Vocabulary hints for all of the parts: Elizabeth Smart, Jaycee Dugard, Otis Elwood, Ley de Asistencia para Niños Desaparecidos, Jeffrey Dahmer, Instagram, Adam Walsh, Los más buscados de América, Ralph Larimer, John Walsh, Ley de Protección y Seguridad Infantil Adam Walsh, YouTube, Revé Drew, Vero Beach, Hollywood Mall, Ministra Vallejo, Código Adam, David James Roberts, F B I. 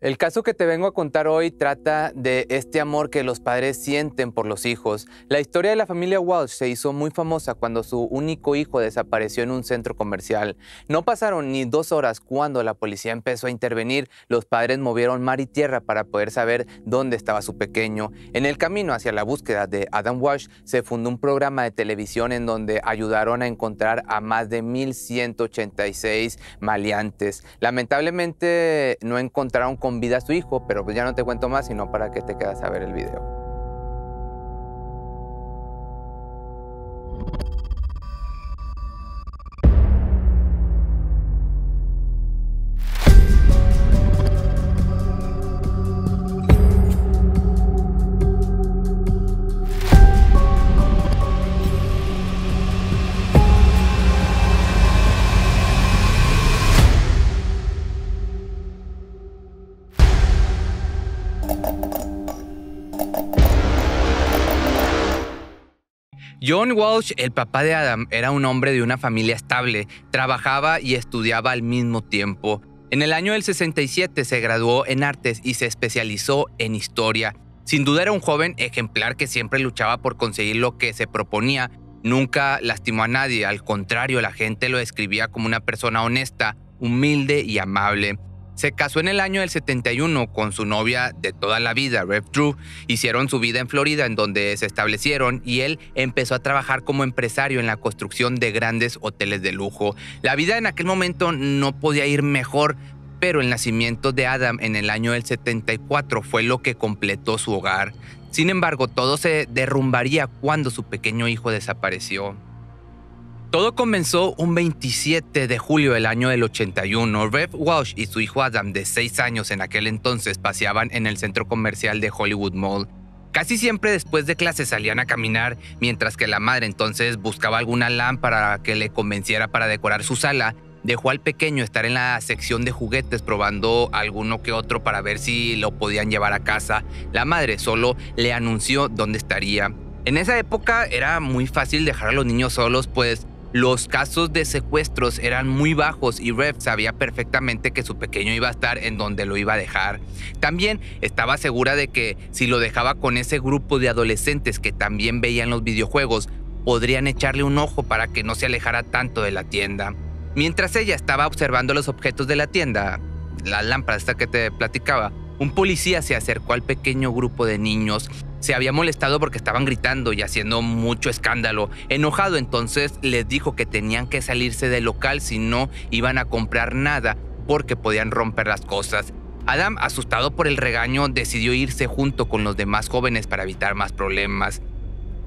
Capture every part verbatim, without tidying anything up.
El caso que te vengo a contar hoy trata de este amor que los padres sienten por los hijos. La historia de la familia Walsh se hizo muy famosa cuando su único hijo desapareció en un centro comercial. No pasaron ni dos horas cuando la policía empezó a intervenir. Los padres movieron mar y tierra para poder saber dónde estaba su pequeño. En el camino hacia la búsqueda de Adam Walsh se fundó un programa de televisión en donde ayudaron a encontrar a más de mil ciento ochenta y seis maleantes. Lamentablemente no encontraron con vida a su hijo, pero pues ya no te cuento más, sino para que te quedas a ver el video. John Walsh, el papá de Adam, era un hombre de una familia estable, trabajaba y estudiaba al mismo tiempo. En el año del sesenta y siete se graduó en artes y se especializó en historia. Sin duda era un joven ejemplar que siempre luchaba por conseguir lo que se proponía. Nunca lastimó a nadie, al contrario, la gente lo describía como una persona honesta, humilde y amable. Se casó en el año del setenta y uno con su novia de toda la vida, Revé Drew. Hicieron su vida en Florida, en donde se establecieron, y él empezó a trabajar como empresario en la construcción de grandes hoteles de lujo. La vida en aquel momento no podía ir mejor, pero el nacimiento de Adam en el año del setenta y cuatro fue lo que completó su hogar. Sin embargo, todo se derrumbaría cuando su pequeño hijo desapareció. Todo comenzó un veintisiete de julio del año del ochenta y uno. Rev Walsh y su hijo Adam, de seis años en aquel entonces, paseaban en el centro comercial de Hollywood Mall. Casi siempre después de clase salían a caminar, mientras que la madre entonces buscaba alguna lámpara que le convenciera para decorar su sala. Dejó al pequeño estar en la sección de juguetes probando alguno que otro para ver si lo podían llevar a casa. La madre solo le anunció dónde estaría. En esa época era muy fácil dejar a los niños solos, pues los casos de secuestros eran muy bajos y Rev sabía perfectamente que su pequeño iba a estar en donde lo iba a dejar. También estaba segura de que si lo dejaba con ese grupo de adolescentes que también veían los videojuegos, podrían echarle un ojo para que no se alejara tanto de la tienda. Mientras ella estaba observando los objetos de la tienda, la lámpara esta que te platicaba, un policía se acercó al pequeño grupo de niños. Se había molestado porque estaban gritando y haciendo mucho escándalo. Enojado, entonces les dijo que tenían que salirse del local si no iban a comprar nada porque podían romper las cosas. Adam, asustado por el regaño, decidió irse junto con los demás jóvenes para evitar más problemas.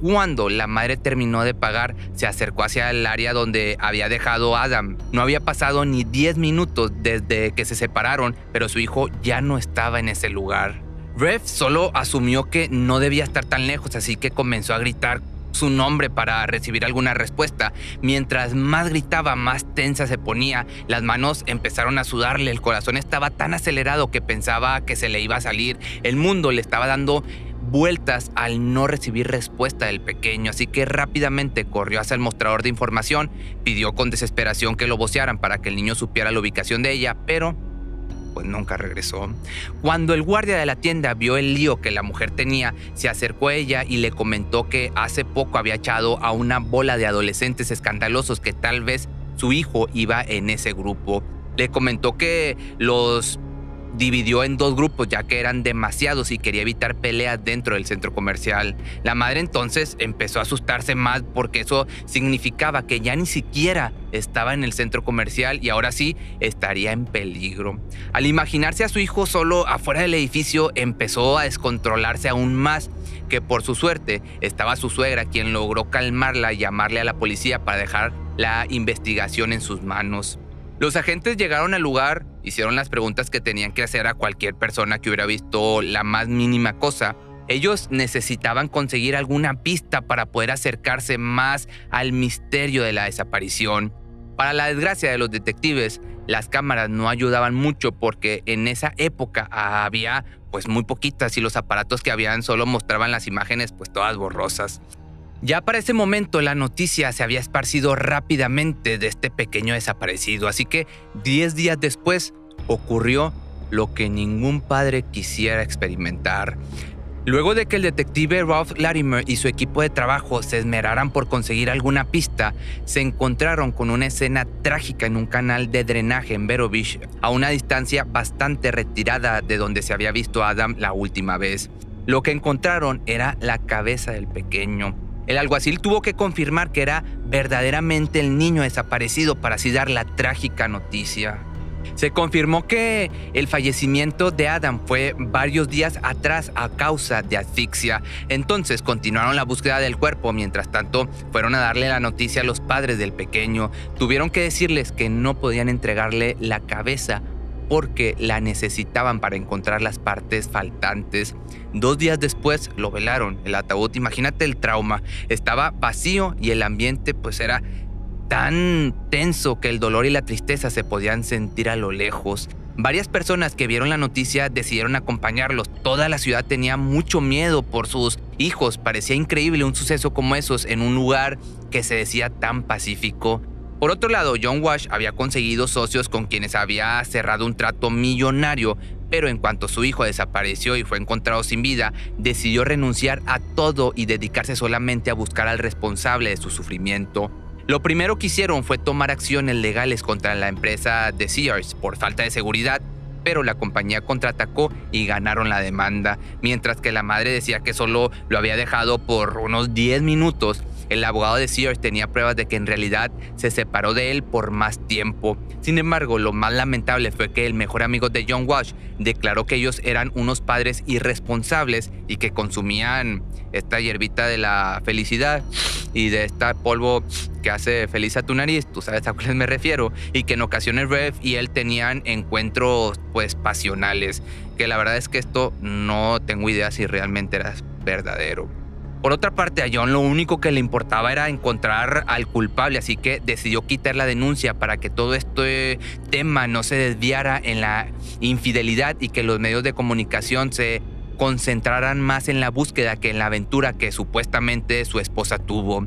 Cuando la madre terminó de pagar, se acercó hacia el área donde había dejado a Adam. No había pasado ni diez minutos desde que se separaron, pero su hijo ya no estaba en ese lugar. Rev solo asumió que no debía estar tan lejos, así que comenzó a gritar su nombre para recibir alguna respuesta. Mientras más gritaba, más tensa se ponía. Las manos empezaron a sudarle, el corazón estaba tan acelerado que pensaba que se le iba a salir. El mundo le estaba dando vueltas al no recibir respuesta del pequeño, así que rápidamente corrió hacia el mostrador de información, pidió con desesperación que lo vocearan para que el niño supiera la ubicación de ella, pero pues nunca regresó. Cuando el guardia de la tienda vio el lío que la mujer tenía, se acercó a ella y le comentó que hace poco había echado a una bola de adolescentes escandalosos que tal vez su hijo iba en ese grupo. Le comentó que los dividió en dos grupos ya que eran demasiados y quería evitar peleas dentro del centro comercial. La madre entonces empezó a asustarse más porque eso significaba que ya ni siquiera estaba en el centro comercial y ahora sí estaría en peligro. Al imaginarse a su hijo solo afuera del edificio, empezó a descontrolarse aún más, que por su suerte estaba su suegra quien logró calmarla y llamarle a la policía para dejar la investigación en sus manos. Los agentes llegaron al lugar, hicieron las preguntas que tenían que hacer a cualquier persona que hubiera visto la más mínima cosa. Ellos necesitaban conseguir alguna pista para poder acercarse más al misterio de la desaparición. Para la desgracia de los detectives, las cámaras no ayudaban mucho porque en esa época había pues muy poquitas y los aparatos que habían solo mostraban las imágenes pues todas borrosas. Ya para ese momento la noticia se había esparcido rápidamente de este pequeño desaparecido, así que diez días después ocurrió lo que ningún padre quisiera experimentar. Luego de que el detective Ralph Larimer y su equipo de trabajo se esmeraran por conseguir alguna pista, se encontraron con una escena trágica en un canal de drenaje en Vero Beach, a una distancia bastante retirada de donde se había visto a Adam la última vez. Lo que encontraron era la cabeza del pequeño. El alguacil tuvo que confirmar que era verdaderamente el niño desaparecido para así dar la trágica noticia. Se confirmó que el fallecimiento de Adam fue varios días atrás a causa de asfixia. Entonces continuaron la búsqueda del cuerpo. Mientras tanto, fueron a darle la noticia a los padres del pequeño. Tuvieron que decirles que no podían entregarle la cabeza porque la necesitaban para encontrar las partes faltantes. Dos días después lo velaron, el ataúd. Imagínate el trauma. Estaba vacío y el ambiente pues era tan tenso que el dolor y la tristeza se podían sentir a lo lejos. Varias personas que vieron la noticia decidieron acompañarlos. Toda la ciudad tenía mucho miedo por sus hijos. Parecía increíble un suceso como esos en un lugar que se decía tan pacífico. Por otro lado, John Walsh había conseguido socios con quienes había cerrado un trato millonario, pero en cuanto su hijo desapareció y fue encontrado sin vida, decidió renunciar a todo y dedicarse solamente a buscar al responsable de su sufrimiento. Lo primero que hicieron fue tomar acciones legales contra la empresa de Sears por falta de seguridad, pero la compañía contraatacó y ganaron la demanda. Mientras que la madre decía que solo lo había dejado por unos diez minutos, el abogado de Sears tenía pruebas de que en realidad se separó de él por más tiempo. Sin embargo, lo más lamentable fue que el mejor amigo de John Walsh declaró que ellos eran unos padres irresponsables y que consumían esta hierbita de la felicidad y de este polvo que hace feliz a tu nariz, tú sabes a cuáles me refiero, y que en ocasiones Rev y él tenían encuentros pues pasionales, que la verdad es que esto no tengo idea si realmente era verdadero. Por otra parte, a John lo único que le importaba era encontrar al culpable, así que decidió quitar la denuncia para que todo este tema no se desviara en la infidelidad y que los medios de comunicación se concentraran más en la búsqueda que en la aventura que supuestamente su esposa tuvo.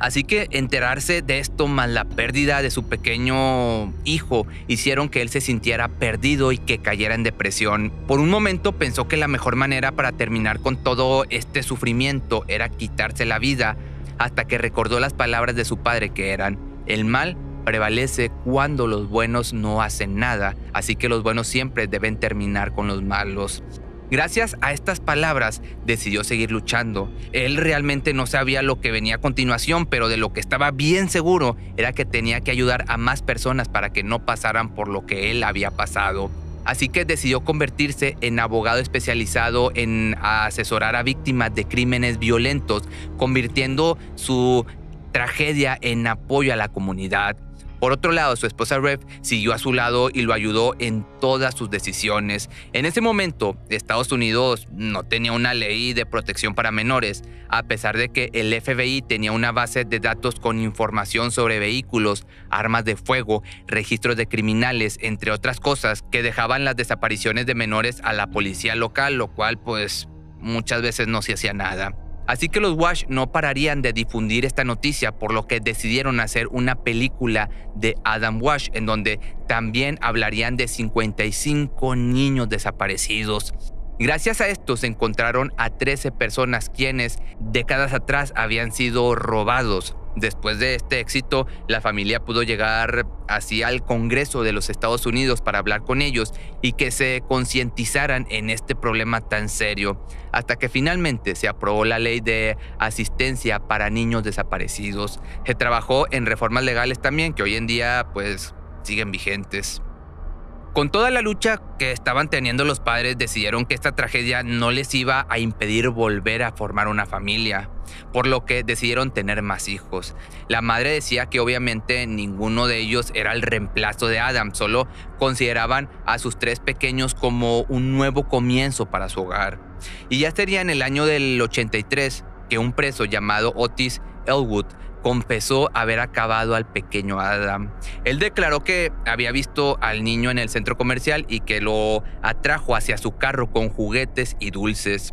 Así que enterarse de esto más la pérdida de su pequeño hijo hicieron que él se sintiera perdido y que cayera en depresión. Por un momento pensó que la mejor manera para terminar con todo este sufrimiento era quitarse la vida, hasta que recordó las palabras de su padre que eran: el mal prevalece cuando los buenos no hacen nada, así que los buenos siempre deben terminar con los malos. Gracias a estas palabras, decidió seguir luchando. Él realmente no sabía lo que venía a continuación, pero de lo que estaba bien seguro era que tenía que ayudar a más personas para que no pasaran por lo que él había pasado. Así que decidió convertirse en abogado especializado en asesorar a víctimas de crímenes violentos, convirtiendo su tragedia en apoyo a la comunidad. Por otro lado, su esposa Rev siguió a su lado y lo ayudó en todas sus decisiones. En ese momento, Estados Unidos no tenía una ley de protección para menores, a pesar de que el F B I tenía una base de datos con información sobre vehículos, armas de fuego, registros de criminales, entre otras cosas, que dejaban las desapariciones de menores a la policía local, lo cual pues muchas veces no se hacía nada. Así que los Walsh no pararían de difundir esta noticia, por lo que decidieron hacer una película de Adam Walsh, en donde también hablarían de cincuenta y cinco niños desaparecidos. Gracias a esto se encontraron a trece personas quienes décadas atrás habían sido robados. Después de este éxito, la familia pudo llegar hacia el Congreso de los Estados Unidos para hablar con ellos y que se concientizaran en este problema tan serio, hasta que finalmente se aprobó la Ley de Asistencia para Niños Desaparecidos. Se trabajó en reformas legales también que hoy en día pues siguen vigentes. Con toda la lucha que estaban teniendo los padres, decidieron que esta tragedia no les iba a impedir volver a formar una familia, por lo que decidieron tener más hijos. La madre decía que obviamente ninguno de ellos era el reemplazo de Adam, solo consideraban a sus tres pequeños como un nuevo comienzo para su hogar. Y ya sería en el año del ochenta y tres que un preso llamado Otis Elwood confesó haber acabado al pequeño Adam. Él declaró que había visto al niño en el centro comercial y que lo atrajo hacia su carro con juguetes y dulces.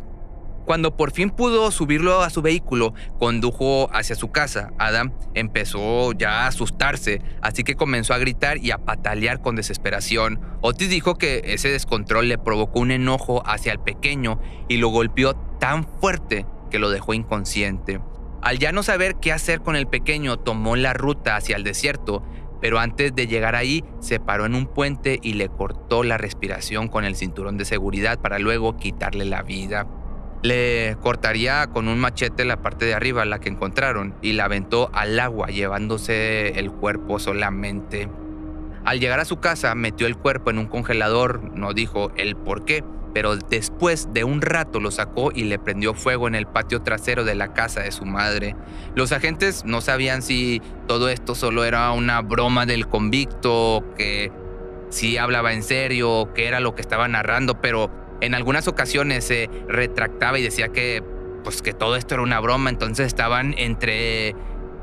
Cuando por fin pudo subirlo a su vehículo, condujo hacia su casa. Adam empezó ya a asustarse, así que comenzó a gritar y a patalear con desesperación. Otis dijo que ese descontrol le provocó un enojo hacia el pequeño y lo golpeó tan fuerte que lo dejó inconsciente. Al ya no saber qué hacer con el pequeño, tomó la ruta hacia el desierto, pero antes de llegar ahí, se paró en un puente y le cortó la respiración con el cinturón de seguridad para luego quitarle la vida. Le cortaría con un machete la parte de arriba, la que encontraron, y la aventó al agua, llevándose el cuerpo solamente. Al llegar a su casa, metió el cuerpo en un congelador, no dijo el por qué, pero después de un rato lo sacó y le prendió fuego en el patio trasero de la casa de su madre. Los agentes no sabían si todo esto solo era una broma del convicto, que si hablaba en serio, que era lo que estaba narrando, pero en algunas ocasiones se eh, retractaba y decía que, pues, que todo esto era una broma, entonces estaban entre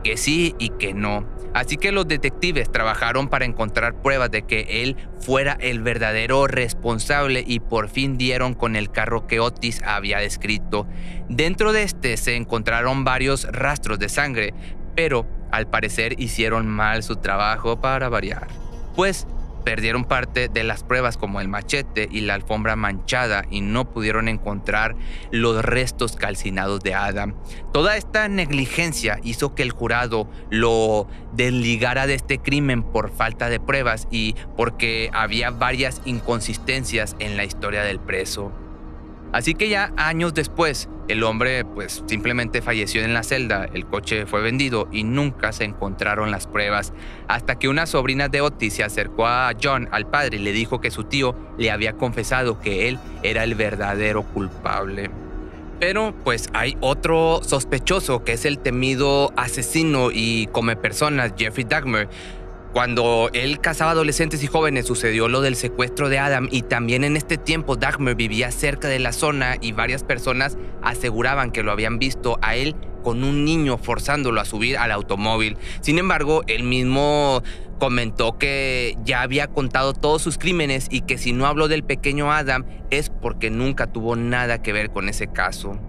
que sí y que no. Así que los detectives trabajaron para encontrar pruebas de que él fuera el verdadero responsable y por fin dieron con el carro que Otis había descrito. Dentro de este se encontraron varios rastros de sangre, pero al parecer hicieron mal su trabajo para variar, pues perdieron parte de las pruebas como el machete y la alfombra manchada y no pudieron encontrar los restos calcinados de Adam. Toda esta negligencia hizo que el jurado lo desligara de este crimen por falta de pruebas y porque había varias inconsistencias en la historia del preso. Así que ya años después, el hombre pues simplemente falleció en la celda, el coche fue vendido y nunca se encontraron las pruebas, hasta que una sobrina de Otis se acercó a John, al padre, y le dijo que su tío le había confesado que él era el verdadero culpable. Pero pues hay otro sospechoso, que es el temido asesino y comepersonas Jeffrey Dahmer. Cuando él cazaba adolescentes y jóvenes sucedió lo del secuestro de Adam, y también en este tiempo Dahmer vivía cerca de la zona y varias personas aseguraban que lo habían visto a él con un niño forzándolo a subir al automóvil. Sin embargo, él mismo comentó que ya había contado todos sus crímenes y que si no habló del pequeño Adam es porque nunca tuvo nada que ver con ese caso.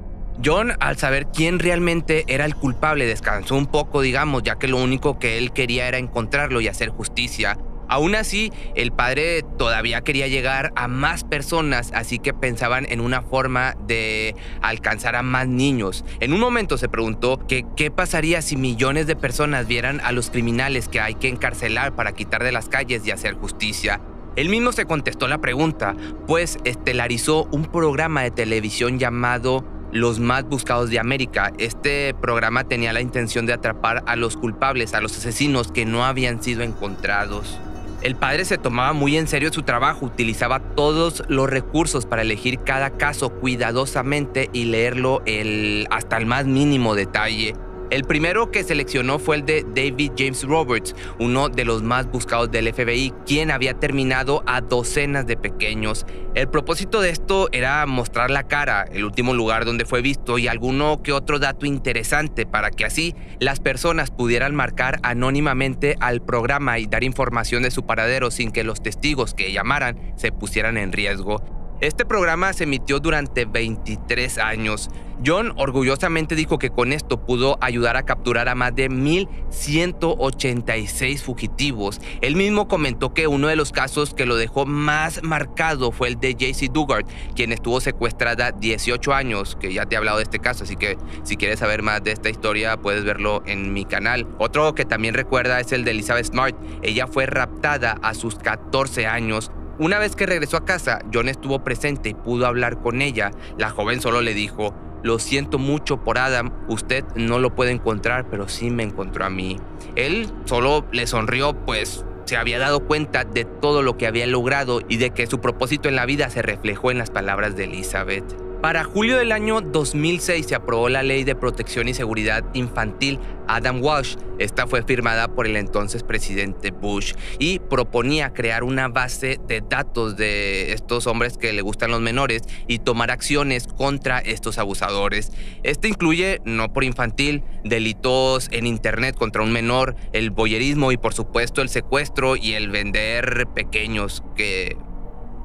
John, al saber quién realmente era el culpable, descansó un poco, digamos, ya que lo único que él quería era encontrarlo y hacer justicia. Aún así, el padre todavía quería llegar a más personas, así que pensaban en una forma de alcanzar a más niños. En un momento se preguntó que qué pasaría si millones de personas vieran a los criminales que hay que encarcelar para quitar de las calles y hacer justicia. Él mismo se contestó la pregunta, pues estelarizó un programa de televisión llamado Los Más Buscados de América. Este programa tenía la intención de atrapar a los culpables, a los asesinos que no habían sido encontrados. El padre se tomaba muy en serio su trabajo, utilizaba todos los recursos para elegir cada caso cuidadosamente y leerlo el, hasta el más mínimo detalle. El primero que seleccionó fue el de David James Roberts, uno de los más buscados del F B I, quien había terminado a docenas de pequeños. El propósito de esto era mostrar la cara, el último lugar donde fue visto y alguno que otro dato interesante para que así las personas pudieran marcar anónimamente al programa y dar información de su paradero sin que los testigos que llamaran se pusieran en riesgo. Este programa se emitió durante veintitrés años. John orgullosamente dijo que con esto pudo ayudar a capturar a más de mil ciento ochenta y seis fugitivos. Él mismo comentó que uno de los casos que lo dejó más marcado fue el de Jaycee Dugard, quien estuvo secuestrada dieciocho años, que ya te he hablado de este caso, así que si quieres saber más de esta historia puedes verlo en mi canal. Otro que también recuerda es el de Elizabeth Smart. Ella fue raptada a sus catorce años. Una vez que regresó a casa, John estuvo presente y pudo hablar con ella. La joven solo le dijo: "Lo siento mucho por Adam, usted no lo puede encontrar, pero sí me encontró a mí". Él solo le sonrió, pues se había dado cuenta de todo lo que había logrado y de que su propósito en la vida se reflejó en las palabras de Elizabeth. Para julio del año dos mil seis se aprobó la Ley de Protección y Seguridad Infantil Adam Walsh. Esta fue firmada por el entonces presidente Bush y proponía crear una base de datos de estos hombres que le gustan los menores y tomar acciones contra estos abusadores. Este incluye, no por infantil, delitos en internet contra un menor, el voyerismo y por supuesto el secuestro y el vender pequeños, que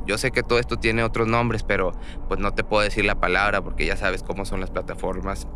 Yo sé que todo esto tiene otros nombres, pero pues no te puedo decir la palabra porque ya sabes cómo son las plataformas.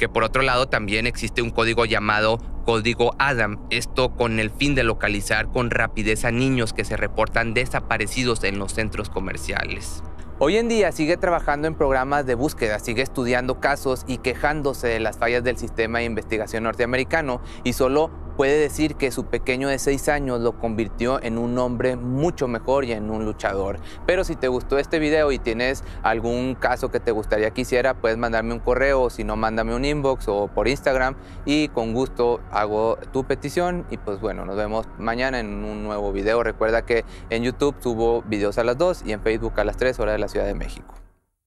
Que por otro lado también existe un código llamado Código Adam, esto con el fin de localizar con rapidez a niños que se reportan desaparecidos en los centros comerciales. Hoy en día sigue trabajando en programas de búsqueda, sigue estudiando casos y quejándose de las fallas del sistema de investigación norteamericano, y solo puede decir que su pequeño de seis años lo convirtió en un hombre mucho mejor y en un luchador. Pero si te gustó este video y tienes algún caso que te gustaría que hiciera, puedes mandarme un correo, o si no, mándame un inbox o por Instagram, y con gusto hago tu petición. Y pues bueno, nos vemos mañana en un nuevo video. Recuerda que en YouTube subo videos a las dos y en Facebook a las tres horas de la Ciudad de México.